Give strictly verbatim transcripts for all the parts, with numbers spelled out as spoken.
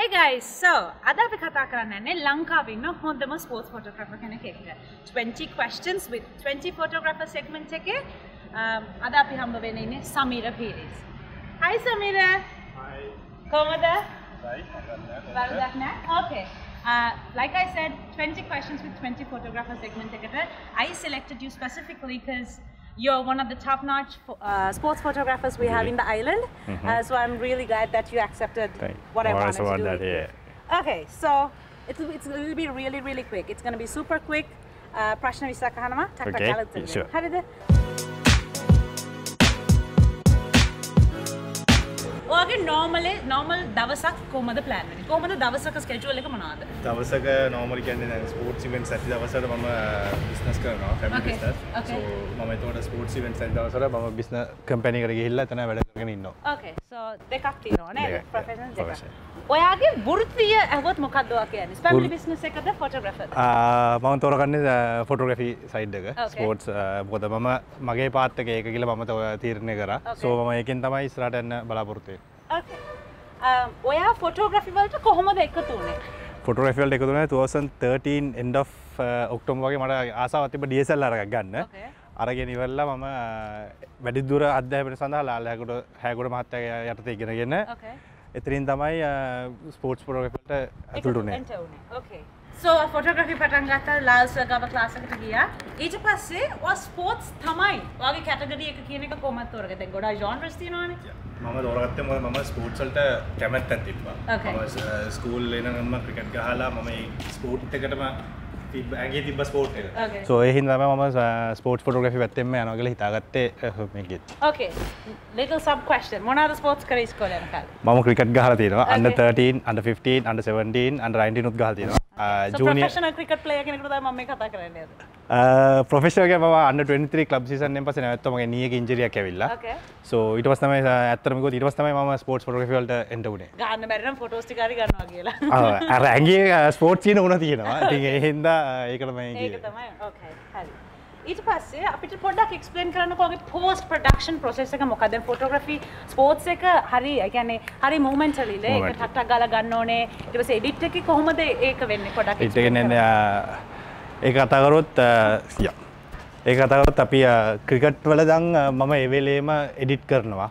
Hey guys, so ada vikata karanne Lanka vinno hondama sports photographer kene kekka. twenty questions with twenty photographer segment cheke. Ada api hamba venne inne Sameera Peiris. Hi Sameera. Hi. Komada? Right. Barudak na. Okay. Uh, like I said, twenty questions with twenty photographer segment ekata. I selected you specifically because you're one of the top-notch uh, sports photographers we have in the island, mm-hmm. uh, so I'm really glad that you accepted Thank what I wanted to do. That, yeah. Okay, so it's it's it'll be really really quick. It's gonna be super quick. Uh, Prashna Visa Kahanama, Taka Kalathil. Sure. Okay, normally normal davasak komada plan mane. Komada davasaka schedule ekak monada? Davasaka normally kiyanne sports events athi davasata mama business karanawa family business. So mama etoda sports events athi davasata mama business company ekata gihilla ethana weda karagena innawa. Okay. So dekak thiyenawa ne professional dekak. Oyage vurthiya ahuwoth mokadda oya kiyanne? Family business ekada photographer? Ah mama thoraganne photography side ekak. Sports mokada mama mage path ekak eka gihilla mama thirne kara. So mama eken thamai israta yanna balapuruthu. Okay. Um, oya photography walta kohomada ekathu une? Photography walta ekathu une twenty thirteen end of uh, October wage mata aasawa thiba D S L R ekak ganna. Okay. අරගෙන ඉවරලා මම වැඩි දුර අධ්‍යයනය සඳහා ලාලයාගොඩ හැගොඩ මහත්තයා යටතේ ඉගෙනගෙන ඕකේ එතනින් තමයි ස්පෝර්ට්ස් ෆොටෝග්‍රැෆි වලට ඇතුළු වුණේ ඕකේ so photography පටන් ගත්තා ලාල්සර් ගාව ක්ලාස් එකට ගියා ඊට පස්සේ ඔය ස්පෝර්ට්ස් තමයි ඔයාගේ කැටගරි එක කියන එක කොහමද තෝරගත්තේ දැන් ගොඩාක් ජොන්රස් තියෙනවානේ මම තෝරගත්තේ මොකද මම ස්පෝර්ට්ස් වලට කැමැත්තක් තිබ්බා මම ස්කූල් එනකම්ම ක්‍රිකට් ගහලා මම මේ ස්පෝර්ට් එකටම ඇගේ තිබ්බ ස්පෝර්ට් එක. So ඒ හින්දා තමයි මම ස්පෝර්ට්ස් ෆොටෝග්‍රැෆි පැත්තෙන්ම යනවා කියලා හිතාගත්තේ මේකෙත්. Okay. Little sub question. මොනවාද ස්පෝර්ට්ස් කරේ ඉස්කෝලේ යන කාලේ? මම ක්‍රිකට් ගහලා තියෙනවා. Under thirteen, under fifteen, under seventeen, under nineteen උත් ගහලා තියෙනවා. So professional cricket player කෙනෙකුට තමයි මම මේ කතා කරන්නේ නේද? ප්‍රොෆෙෂනල් එකේ මම under twenty-three club season එකෙන් පස්සේ නැවතුම මගේ knee එක injury එකක් ඇවිල්ලා. Okay. So ඊට පස්සේ තමයි ඇත්තටම කිව්වොත් ඊට පස්සේ තමයි මම ස්පෝර්ට්ස් ෆොටෝග්‍රැෆි වලට enter වුණේ. ගන්න බැරි නම් ෆොටෝස් ටික හරි ගන්නවා කියලා. ආ අර ඇඟේ ස්පෝර්ට්ස් කියන උන තියෙනවා. ඉතින් ඒ හින්දා ඒකට මම ඒක තමයි. Okay. හරි. ඊට පස්සේ අපිට පොඩ්ඩක් explain කරන්නකෝ ඔගේ post production process එක මොකක්ද? photography sports එක හරි ඒ කියන්නේ හරි momentarily නේ ඒක ටට්ටක් ගාලා ගන්න ඕනේ. ඊට පස්සේ edit එකේ කොහොමද ඒක වෙන්නේ පොඩ්ඩක් explain කරන්න. ඒක කතා කරොත් යා ඒක කතා කරොත් අපි ක්‍රිකට් වල දැන් මම ඒ වෙලේම එඩිට් කරනවා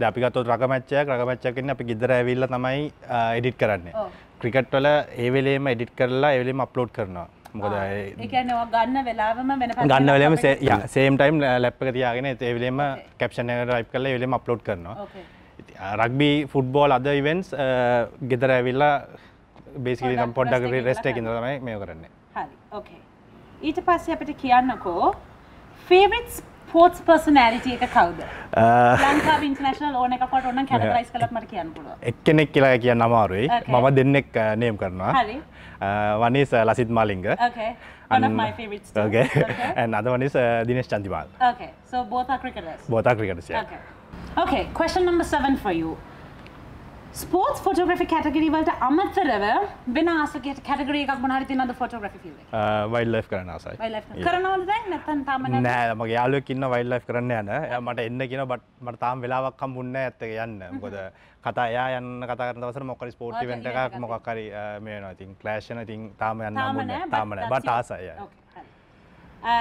දැන් අපි ගත්තොත් රග මැච් එකක් රග මැච් එකක් ඉන්නේ අපි ගෙදර ඇවිල්ලා තමයි එඩිට් කරන්නේ ක්‍රිකට් වල ඒ වෙලේම එඩිට් කරලා ඒ වෙලේම අප්ලෝඩ් කරනවා මොකද ඒ කියන්නේ ඔය ගන්න වෙලාවෙම වෙන පැත්තට ගන්න වෙලාවෙම යා සේම් ටයිම් ලැප් එක තියාගෙන ඒ වෙලේම කැප්ෂන් එක ටයිප් කරලා ඒ වෙලේම අප්ලෝඩ් කරනවා රග්බි ෆුට්බෝල් other events ගෙදර ඇවිල්ලා basically නම් පොඩ්ඩක් රෙස්ට් එකකින් තමයි මේක කරන්නේ හරි okay ඊට පස්සේ අපිට කියන්නකෝ favorite sports personality එක කවුද? ලංකාවේ ඉන්ටර්නැෂනල් ඕන එකකට ඕන නම් කැටගරයිස් කරලා මට කියන්න පුළුවන්. එක්කෙනෙක් කියලා කියන්න අමාරුයි. මම දෙන්නෙක් නේම් කරනවා. හරි. One is Lasith Malinga. Okay. One of my favorites. Okay. And another one is Dinesh Chandimal. Okay. So both are cricketers. Both are cricketers. Yeah. Okay. Okay. Question number seven for you. Sports photography category වලට අමතරව වෙන ආසකයට category එකක් මොන හරි තියෙනවද photography field එකේ? අ wildlife කරන්න ආසයි. wildlife කරනවද දැන් නැත්නම් තාම නැහැ. නෑ මගේ යාළුවෙක් ඉන්නවා wildlife කරන්න යන. එයා මට එන්න කියනවා but මට තාම වෙලාවක් හම්බුන්නේ නැහැ ඇත්ත එක යන්න. මොකද කතා එයා යන්න කතා කරන දවසට මොකක් හරි sport event එකක් මොකක් හරි මේ වෙනවා. ඉතින් clash වෙනවා. ඉතින් තාම යන්න හම්බුන්නේ නැහැ. තාම නැහැ. but ආසයි. Okay. අ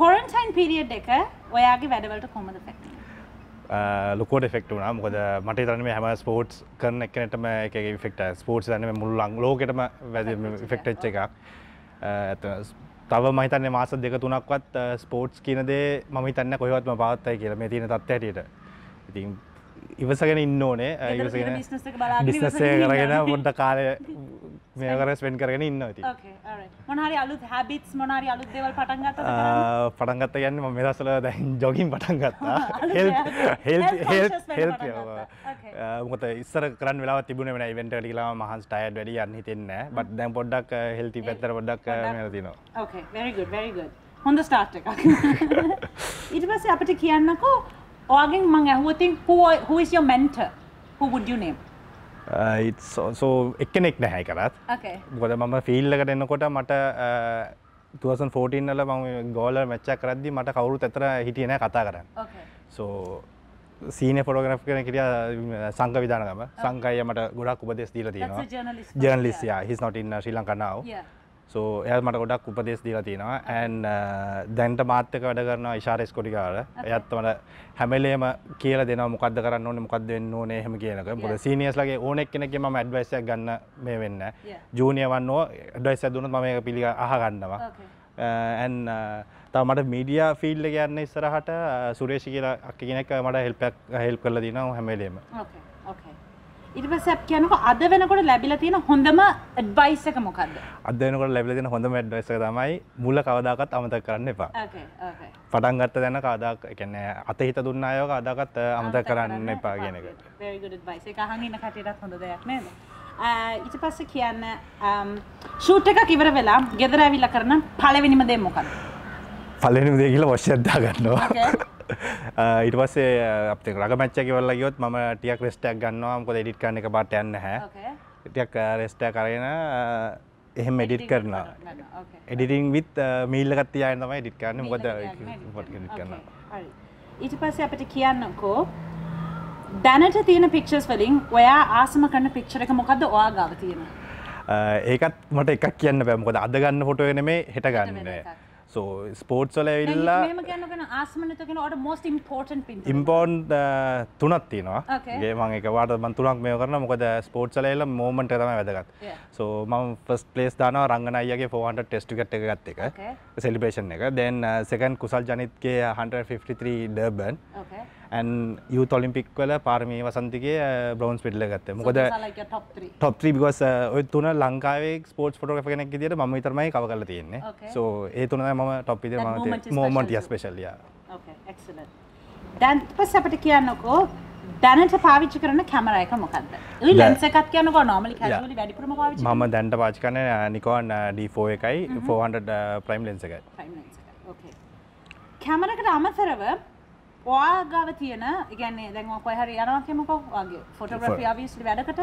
quarantine period එක ඔයාගේ වැඩවලට කොහොමද affect වෙන්නේ? ලොකෝට ෆෙක්ට වුණා මොකද මට තන හැම ස්පෝට්ස් කරන එකනටම එක ෆෙක්ට ස්පෝට්ස් න මුල් ලං ලෝකටම වැද ෆෙක්ටච් එකක් ඇත තව මහිතන්නේ මාස දෙක තුනක්වත් ස්පෝට්ස් කියනදේ මම තන්න කොයවත්ම පාත්තයි කියල මේ තියෙන තත්ත ඇටට ඉතින් ඉවසගෙන ඉන්න ඕනේ ඉවසගෙන බිස්නසය කරගෙන මොඩ්ඩ කාලය මේකරස් වෙන් කරගෙන ඉන්න ඉතින් ඕකේ ඔල්රයිට් මොනහරි අලුත් හැබිට්ස් මොනහරි අලුත් දේවල් පටන් ගත්තද පටන් ගත්තා කියන්නේ මම මේ දවස්වල දැන් ජොගින් පටන් ගත්තා හෙල්ත් හෙල්ත් හෙල්ත් මොකද ඉස්සර කරන්න වෙලාවක් තිබුණේ නැහැ ඉවෙන්ට් එකට ගිහලා මම මහන්සි ටයර්ඩ් වැඩි යන්න හිතෙන්නේ නැහැ බට් දැන් පොඩ්ඩක් හෙල්ති පැත්තට පොඩ්ඩක් මෙහෙලා තිනවා okay very good very good හොඳ ස්ටාර්ට් එකක් ඊට පස්සේ අපිට කියන්නකෝ ඔයාගෙන් මම අහුවොත් who who is your mentor who would you name Uh, it's so, so එකෙනෙක් නැහැ කරත්. Okay. මොකද මම ෆීල්ඩ් එකට එනකොට මට twenty fourteen වල මම ගෝලර් මැච් එකක් කරද්දි මට කවුරුත් අතර හිටියේ නැහැ කතා කරන්න. Okay. So senior photographer Sangka Vidanagama. Sangka mata godak upades dila thiyena. That's a journalist. Journalist, yeah. yeah. He's not in uh, Sri Lanka now. Yeah. So eya mata godak upades dila thiyena and danta maathaka weda karana ishara skoti kala. Eyath mata hamelema kiyala denawa mokadda karanna one mokadda wenna one ehema kiyanaka. Moda seniors lage one ekkenekge mama advice ekak ganna me wenna. Junior wanno advice ekak dunoth mama eka pilika aha gannawa. Okay. Uh, and තව මට media field එක යන්න ඉස්සරහට සුරේෂ් කියලා අක්ක කෙනෙක් මට help එකක් help කරලා දිනවා හැම වෙලේම. Okay, okay. ඊට පස්සේ අපි කියනකො අද වෙනකොට ලැබිලා තියෙන හොඳම advice එක මොකද්ද? අද වෙනකොට ලැබිලා තියෙන හොඳම advice එක තමයි මුල කවදාකවත් අමතක කරන්න එපා. Okay, okay. පටන් ගත්ත දැන කවදාක ඒ කියන්නේ අතහිත දුන්න අයව කවදාකවත් අමතක කරන්න එපා කියන එක. Very good advice. ඒක අහන් ඉන්න කටියටත් හොඳ දෙයක් නේද? ඊට පස්සේ කියන්න shoot එකක් ඉවර වෙලා ගෙදර ඇවිල්ලා කරන පළවෙනිම දේ මොකක්ද? පළවෙනිම දේ කියලා වොච් එකක් දා ගන්නවා. ඊට පස්සේ අපිට රග මැච් එකේ වල්ලා ගියොත් මම ටිකක් රෙස්ට් එකක් ගන්නවා. මොකද එඩිට් කරන එක පාට යන්නේ නැහැ. ඕකේ. ටිකක් රෙස්ට් එක අරගෙන එහෙම එඩිට් කරනවා. ඕකේ. එඩිටින් විත් මීල් එකක් තියාගෙන තමයි එඩිට් කරන්නේ. මොකද පොඩ් එඩිට් කරනවා. හරි. ඊට පස්සේ අපිට කියන්නකෝ දැනට තියෙන පික්චර්ස් වලින් ඔයා ආසම කරන පික්චර් එක මොකද්ද ඔයා ගාව තියෙන? ඒකත් මට එකක් කියන්න බෑ. මොකද අද ගන්න ෆොටෝ එක නෙමෙයි හෙට ගන්න. So sports වල ඇවිල්ලා මේම කියනකන ආසම නැත කියන ඔයාට most important pin important තුනක් තියෙනවා. ඒ මම එක වාට මම තුනක් මේව කරනවා. මොකද sports වල ඇවිල්ලා moment එක තමයි වැදගත්. So මම first place දානවා රංගන අයියාගේ four hundred test cricket එක ගත්ත එක. Celebration එක. Then uh, second කුසල් ජනිත්ගේ one fifty-three Durban. Okay. And Youth Olympic වල පාරමී වසන්තිගේ බ්‍රොන්ස් මෙඩල් එක ගත්තා. මොකද like top three. Top three because ඔය තුන ලංකාවේ ස්පෝර්ට්ස් ෆොටෝග්‍රාෆර් කෙනෙක් විදියට මම විතරමයි කව කරලා තියෙන්නේ. So ඒ තුන තමයි මම top විදියට මම moment special yeah. Okay excellent. දැන් ඊපස්සේ අපිට කියන්නකෝ දැනට පාවිච්චි කරන කැමරා එක මොකක්ද? ඔය lens එකක් කියනකෝ normally casually වැඩිපුරම පාවිච්චි කරන්නේ. මම දැනට පාවිච්චි කරන්නේ Nikon D four එකයි four hundred prime lens එකයි. Prime lens එකයි. Okay. කැමරකට අමතරව ඔයාගාව තියෙන කියන්නේ දැන් ඔයා කොයි හරි යනවා කියමුකෝ ඔයාගේ ෆොටෝග්‍රැෆි obviously වැඩකට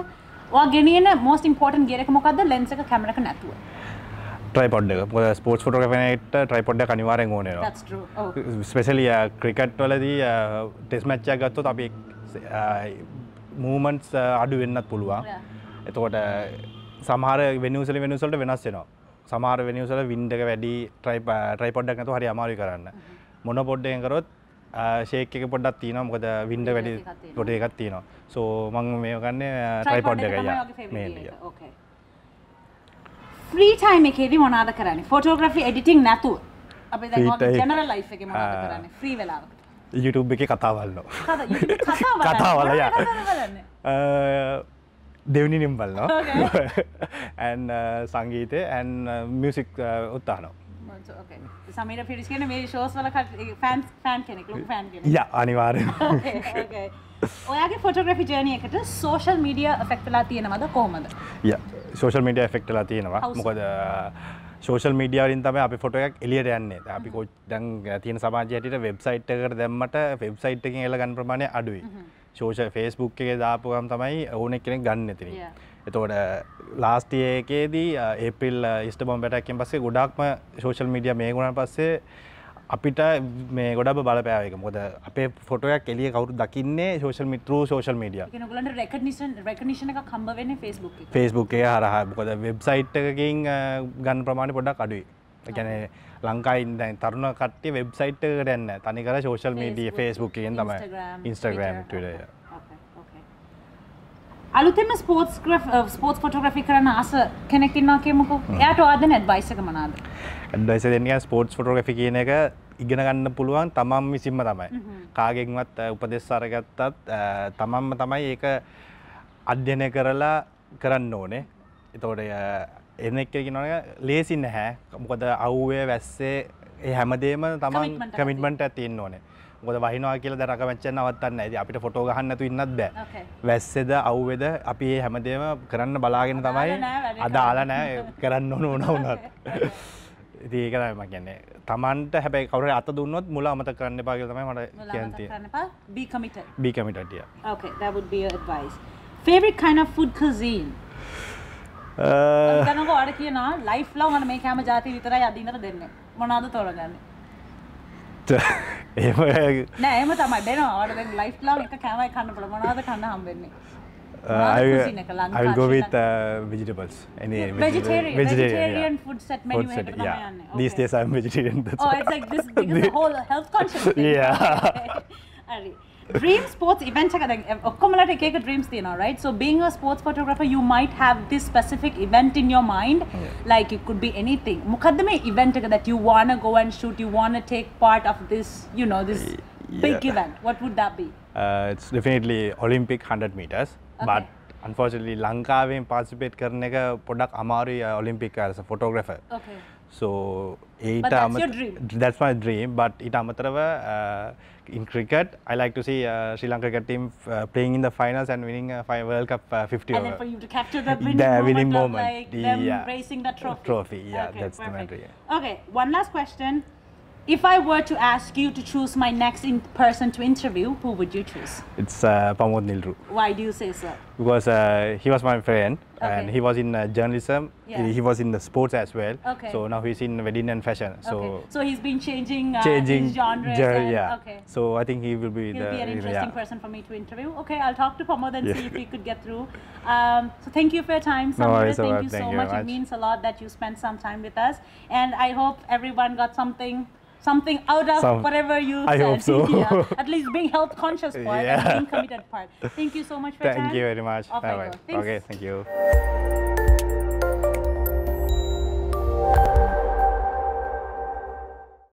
ඔයා ගෙනියන most important gear එක මොකද්ද lens එක කැමරාක නැතුව tripod එක මොකද sports photography එකට tripod එක අනිවාර්යෙන් ඕන වෙනවා that's true oh. especially uh, cricket වලදී uh, test match එකක් ගත්තොත් අපි uh, movements අඩු වෙන්නත් පුළුවන් එතකොට සමහර venues වල venues වලට වෙනස් වෙනවා සමහර venues වල wind එක වැඩි tripod එකක් නැතුව හරි අමාරුයි කරන්න monopod එකෙන් කරොත් ෂේක් එක පොඩ්ඩක් තියෙනවා මොකද වින්ඩ වැඩි කොට එකක් තියෙනවා සෝ මම මේව ගන්නේ ට්‍රයිපොඩ් එකයි මේලිය ඕකේ ෆ්‍රී ටයිම් එකේදී මොනවද කරන්නේ ෆොටෝග්‍රැෆි එඩිටින් නැතුව අපි දැන් ඔය ජෙනරල් ලයිෆ් එකේ මොනවද කරන්නේ ෆ්‍රී වෙලාවකට YouTube එකේ කතා බලනවා කතා කතා බලලා දෙවෙනි නිම් බලනවා and සංගීතය and music උත්හානවා So, okay. Sameera Peiris kiyana me shows wala fan fan kenek look fan kenek. Yeah, aniwaryen. Okay, okay. Oyage photography journey ekata social media affect වෙලා තියෙනවද කොහොමද? Yeah, social media affect වෙලා තියෙනවා. මොකද social media වලින් තමයි අපි photo එකක් එළියට යන්නේ. අපි දැන් තියෙන සමාජය හැටියට වෙබ්සයිට් එකකට දැම්මට වෙබ්සයිට් එකකින් එළ ගන්න ප්‍රමාණය අඩුයි. social facebook එකේ දාපු ගමන් තමයි ඕනෙක් කෙනෙක් ගන්න එතනින්. එතකොට last year එකේදී April Easter bomb attack එකෙන් පස්සේ ගොඩාක්ම social media මේ ගුණාන් පස්සේ අපිට මේ ගොඩාක් බලපෑවා ඒක. මොකද අපේ ෆොටෝ එකක් එළිය කවුරු දකින්නේ social media through social media. ඒ කියන්නේ recognition recognition එකක් හම්බ වෙන්නේ Facebook එකේ. Facebook එකේ හරහා මොකද website එකකින් ගන්න ප්‍රමාණය පොඩ්ඩක් අඩුයි. ඒ කියන්නේ ලංකාවේ දැන් තරුණ කට්ටිය website එකකට යන්නේ නැහැ. තනිකර social media Facebook එකෙන් තමයි. Instagram, Instagram Twitter. අලුතෙන්ම ස්පෝර්ට්ස් ස්පෝර්ට්ස් ෆොටෝග්‍රැෆි කරන්න ආස කෙනෙක් ඉන්නවා කියමුකෝ. එයාට ඔයා දෙන ඇඩ්වයිස් එක මොනවාද? ඇඩ්වයිස් දෙන්නේ ස්පෝර්ට්ස් ෆොටෝග්‍රැෆි කියන එක ඉගෙන ගන්න පුළුවන් තමන් විසින්ම තමයි. කාගෙන්වත් උපදෙස් අරගත්තත් තමන්ම තමයි ඒක අධ්‍යයනය කරලා කරන්න ඕනේ. ඒතකොට එන එක කියනවනේ ලේසි නැහැ. මොකද අවුවේ වැස්සේ ඒ හැමදේම තමන් කමිට්මන්ට් එකක් තියෙන්න ඕනේ. මොකද වහිනවා කියලා දැන් රග මැච් එක නවත්තන්න නැහැ. ඉතින් අපිට ෆොටෝ ගහන්න නැතු ඉන්නත් බෑ. වැස්සේද අවුවේද අපි මේ හැමදේම කරන්න බලාගෙන තමයි අදාලා නැහැ කරන්න ඕන ඕන වුණත්. ඉතින් ඒක තමයි මම කියන්නේ. Tamanට හැබැයි කවුරු හරි අත දුන්නොත් මුල අමතක කරන්න එපා කියලා තමයි මට කියන්න තියෙන්නේ. Be committed. Be committed yeah. Okay, that would be your advice. Favorite kind of food cuisine? අහ දැන් ඔයාලා කියනවා ලයිෆ් ලව් මම මේ කෑම જાති විතරයි අදිනට දෙන්නේ. මොනවාද තෝරගන්නේ? Uh, I will go with uh, vegetables. Any, yeah, vegetarian, vegetarian, vegetarian yeah. food set menu. Food set, yeah. Okay. These days I am vegetarian. That's oh, it's like this because the whole health conscious thing. Yeah. Okay. Dream sports event. Dreams, right? So being a sports photographer, you might have this specific event in your mind. Yeah. Like it could be anything. Mukaddame event that you want to go and shoot, you want to take part of this, you know, this yeah. big event. What would that be? Uh, it's definitely Olympic one hundred meters. Okay. But unfortunately, Lanka we participate karne ka product amari Olympic as a photographer. Okay. So, but that's your dream. That's my dream. But ita matrava uh, in cricket, I like to see uh, Sri Lanka cricket team uh, playing in the finals and winning a uh, World Cup uh, fifty. And over. Then for you to capture that winning the moment, winning moment, like the, them yeah, raising that trophy. Trophy, yeah, okay, that's perfect. The matter. Yeah. Okay, one last question. If I were to ask you to choose my next in person to interview, who would you choose? It's uh, Pamoad Nildru. Why do you say so? Because uh, he was my friend, okay. And he was in uh, journalism, yeah. he, he was in the sports as well. Okay. So now he's in wedding and fashion. So, okay. So he's been changing, uh, changing his genres. Ger and, yeah. Okay. So I think he will be, He'll the, be an interesting yeah. person for me to interview. Okay, I'll talk to Pamoad and yeah. see if we could get through. Um, so thank you for your time, Sameera. No worries, thank you thank so you much. much. It means a lot that you spent some time with us. And I hope everyone got something Something out of Some, whatever you I said. Hope so. Yeah. At least being health conscious part yeah. and being committed part. Thank you so much for your time. Thank you very much. Bye bye. Bye. Okay, thank you.